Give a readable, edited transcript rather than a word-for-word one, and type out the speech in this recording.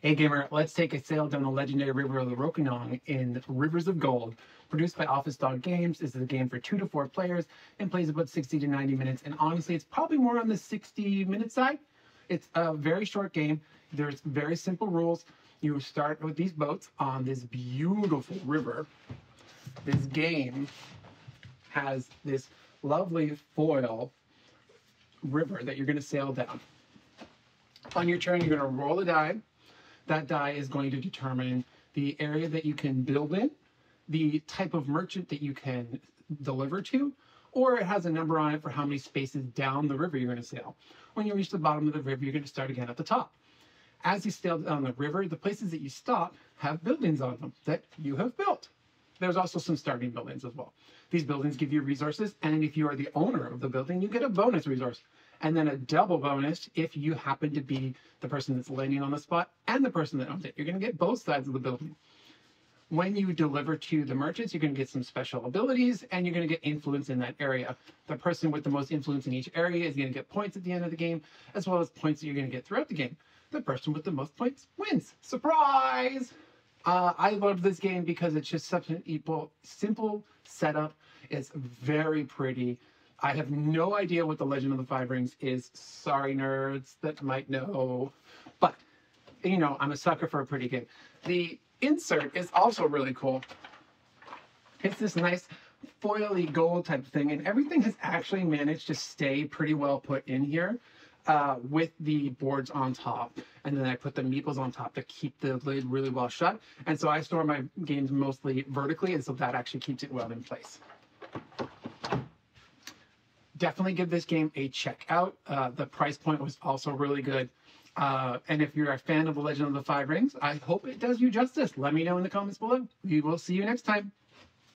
Hey gamer, let's take a sail down the legendary river of the Rokinong in Rivers of Gold. Produced by Office Dog Games, this is a game for 2 to 4 players and plays about 60 to 90 minutes. And honestly, it's probably more on the 60-minute side. It's a very short game. There's very simple rules. You start with these boats on this beautiful river. This game has this lovely foil river that you're going to sail down. On your turn, you're going to roll a die. That die is going to determine the area that you can build in, the type of merchant that you can deliver to, or it has a number on it for how many spaces down the river you're going to sail. When you reach the bottom of the river, you're going to start again at the top. As you sail down the river, the places that you stop have buildings on them that you have built. There's also some starting buildings as well. These buildings give you resources, and if you are the owner of the building, you get a bonus resource. And then a double bonus if you happen to be the person that's landing on the spot and the person that owns it. You're going to get both sides of the building. When you deliver to the merchants, you're going to get some special abilities and you're going to get influence in that area. The person with the most influence in each area is going to get points at the end of the game, as well as points that you're going to get throughout the game. The person with the most points wins. Surprise! I love this game because it's just such an simple setup. It's very pretty. I have no idea what The Legend of the Five Rings is. Sorry, nerds that might know. But, you know, I'm a sucker for a pretty game. The insert is also really cool. It's this nice foily gold type thing, and everything has actually managed to stay pretty well put in here with the boards on top. And then I put the meeples on top to keep the lid really well shut. And so I store my games mostly vertically, and so that actually keeps it well in place. Definitely give this game a check out. The price point was also really good. And if you're a fan of The Legend of the Five Rings, I hope it does you justice. Let me know in the comments below. We will see you next time.